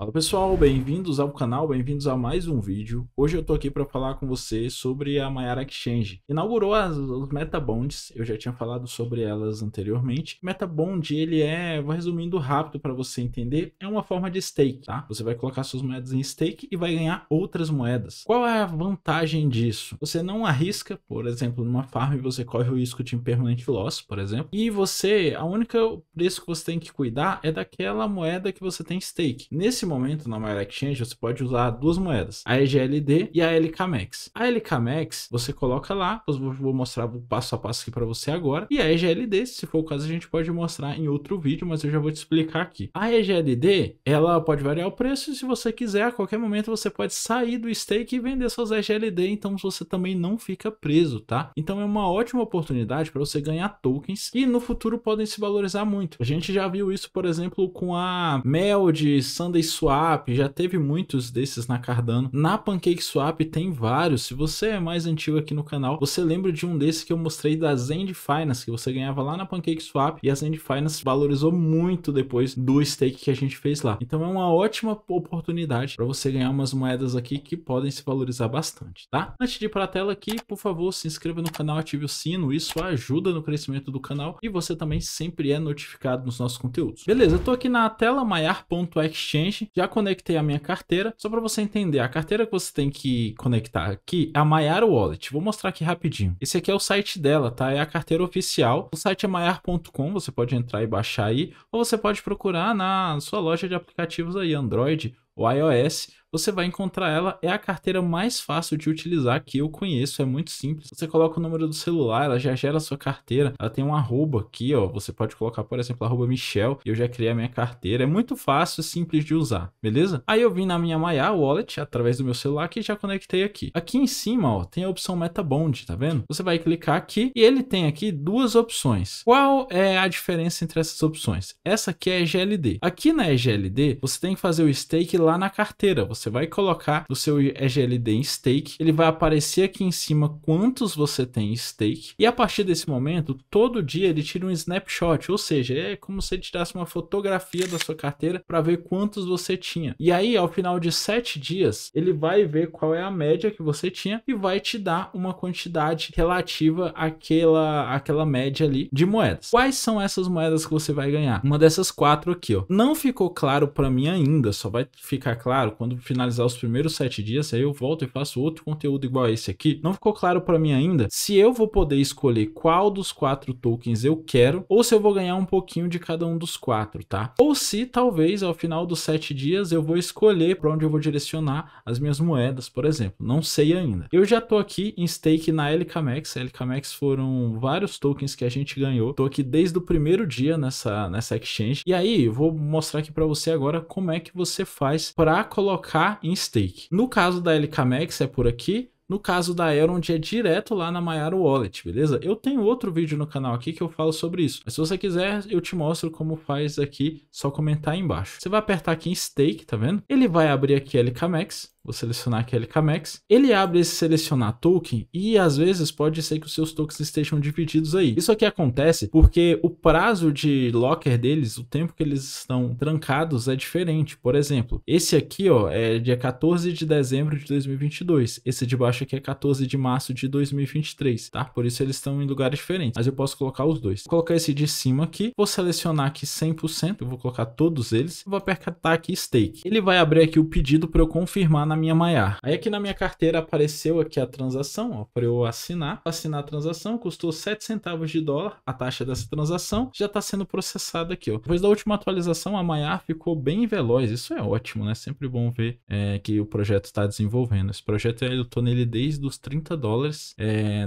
Fala pessoal, bem-vindos ao canal, bem-vindos a mais um vídeo. Hoje eu tô aqui para falar com você sobre a Maiar Exchange. Inaugurou os Metabonds, eu já tinha falado sobre elas anteriormente. Metabond, ele é, vou resumindo rápido para você entender, é uma forma de stake, tá? Você vai colocar suas moedas em stake e vai ganhar outras moedas. Qual é a vantagem disso? Você não arrisca, por exemplo, numa farm você corre o risco de impermanent loss, por exemplo. E você, a única preço que você tem que cuidar é daquela moeda que você tem stake. Nesse momento na Maiar Exchange você pode usar duas moedas, a EGLD e a LKMEX. A LKMEX você coloca lá, eu vou mostrar o passo a passo aqui para você agora, e a EGLD, se for o caso, a gente pode mostrar em outro vídeo, mas eu já vou te explicar aqui. A EGLD, ela pode variar o preço e, se você quiser, a qualquer momento você pode sair do stake e vender suas EGLD, então você também não fica preso, tá? Então é uma ótima oportunidade para você ganhar tokens que no futuro podem se valorizar muito. A gente já viu isso, por exemplo, com a MELD, Sunday Swap, já teve muitos desses na Cardano. Na PancakeSwap tem vários. Se você é mais antigo aqui no canal, você lembra de um desse que eu mostrei da Zend Finance, que você ganhava lá na PancakeSwap, e a Zend Finance valorizou muito depois do stake que a gente fez lá. Então é uma ótima oportunidade para você ganhar umas moedas aqui que podem se valorizar bastante, tá? Antes de ir para a tela aqui, por favor, se inscreva no canal, ative o sino, isso ajuda no crescimento do canal e você também sempre é notificado nos nossos conteúdos. Beleza, eu tô aqui na tela maiar.exchange. Já conectei a minha carteira. Só para você entender, a carteira que você tem que conectar aqui é a Maiar Wallet. Vou mostrar aqui rapidinho. Esse aqui é o site dela, tá? É a carteira oficial. O site é maiar.com, você pode entrar e baixar aí, ou você pode procurar na sua loja de aplicativos aí, Android ou iOS. Você vai encontrar ela, é a carteira mais fácil de utilizar que eu conheço, é muito simples. Você coloca o número do celular, ela já gera a sua carteira, ela tem um arroba aqui, ó, você pode colocar, por exemplo, arroba Michel, eu já criei a minha carteira, é muito fácil e simples de usar, beleza? Aí eu vim na minha Maiar Wallet, através do meu celular, que já conectei aqui. Aqui em cima, ó, tem a opção Metabond, tá vendo? Você vai clicar aqui e ele tem aqui duas opções. Qual é a diferença entre essas opções? Essa aqui é a EGLD. Aqui na EGLD, você tem que fazer o stake lá na carteira, você vai colocar o seu EGLD em stake, ele vai aparecer aqui em cima quantos você tem em stake, e a partir desse momento, todo dia ele tira um snapshot, ou seja, é como se ele tirasse uma fotografia da sua carteira para ver quantos você tinha. E aí, ao final de 7 dias, ele vai ver qual é a média que você tinha e vai te dar uma quantidade relativa àquela média ali de moedas. Quais são essas moedas que você vai ganhar? Uma dessas 4 aqui, ó. Não ficou claro para mim ainda, só vai ficar claro quando finalizar os primeiros 7 dias, aí eu volto e faço outro conteúdo igual a esse aqui. Não ficou claro para mim ainda se eu vou poder escolher qual dos 4 tokens eu quero, ou se eu vou ganhar um pouquinho de cada um dos 4, tá? Ou se talvez ao final dos 7 dias eu vou escolher para onde eu vou direcionar as minhas moedas, por exemplo. Não sei ainda. Eu já tô aqui em stake na LKMEX. A LKMEX foram vários tokens que a gente ganhou. Tô aqui desde o primeiro dia nessa exchange. E aí eu vou mostrar aqui para você agora como é que você faz para colocar em stake. No caso da LKMEX é por aqui, no caso da Elrond é direto lá na Maiar Wallet, beleza? Eu tenho outro vídeo no canal aqui que eu falo sobre isso, mas se você quiser eu te mostro como faz aqui, só comentar aí embaixo. Você vai apertar aqui em stake, tá vendo? Ele vai abrir aqui LKMEX. Vou selecionar aqui a LKMEX, ele abre esse selecionar token e às vezes pode ser que os seus tokens estejam divididos aí. Isso aqui acontece porque o prazo de locker deles, o tempo que eles estão trancados é diferente. Por exemplo, esse aqui, ó, é dia 14 de dezembro de 2022, esse de baixo aqui é 14 de março de 2023, tá? Por isso eles estão em lugares diferentes, mas eu posso colocar os dois. Vou colocar esse de cima aqui, vou selecionar aqui 100%, eu vou colocar todos eles, vou apertar aqui stake. Ele vai abrir aqui o pedido para eu confirmar na minha Maiar. Aí aqui na minha carteira apareceu aqui a transação, para eu assinar. Assinar a transação, custou 7 centavos de dólar, a taxa dessa transação já está sendo processada aqui, ó. Depois da última atualização, a Maiar ficou bem veloz, isso é ótimo, né? Sempre bom ver que o projeto está desenvolvendo. Esse projeto eu tô nele desde os 30 dólares,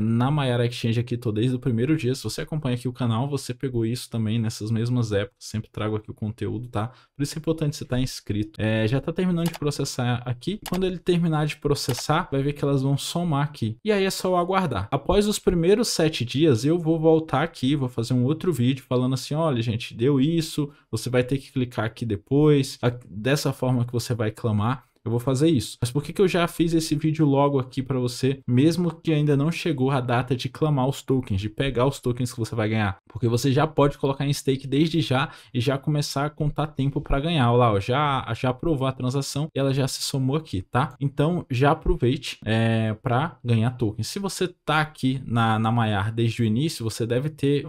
na Maiar Exchange aqui tô desde o primeiro dia. Se você acompanha aqui o canal, você pegou isso também nessas mesmas épocas, sempre trago aqui o conteúdo, tá? Por isso é importante você estar inscrito. Já está terminando de processar aqui, quando ele terminar de processar, vai ver que elas vão somar aqui. E aí é só aguardar. Após os primeiros 7 dias, eu vou voltar aqui, vou fazer um outro vídeo falando assim, olha gente, deu isso, você vai ter que clicar aqui depois, dessa forma que você vai clamar. eu vou fazer isso. Mas por que que eu já fiz esse vídeo logo aqui para você, mesmo que ainda não chegou a data de clamar os tokens, de pegar os tokens que você vai ganhar? Porque você já pode colocar em stake desde já e já começar a contar tempo para ganhar. Olha lá, ó, já aprovou a transação e ela já se somou aqui, tá? Então já aproveite para ganhar tokens. Se você tá aqui na Maiar desde o início, você deve ter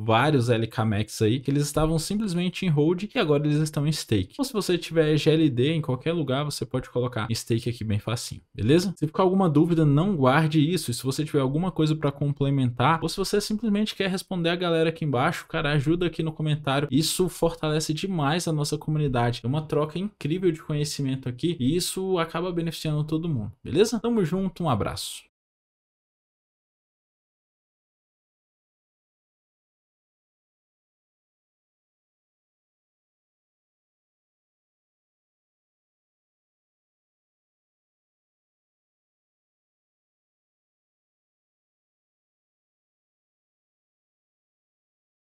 vários LKMEX aí, que eles estavam simplesmente em hold e agora eles estão em stake. Ou se você tiver EGLD em qualquer lugar, você pode colocar stake aqui bem facinho, beleza? Se ficar alguma dúvida, não guarde isso. E se você tiver alguma coisa para complementar, ou se você simplesmente quer responder a galera aqui embaixo, cara, ajuda aqui no comentário. Isso fortalece demais a nossa comunidade. É uma troca incrível de conhecimento aqui e isso acaba beneficiando todo mundo, beleza? Tamo junto, um abraço.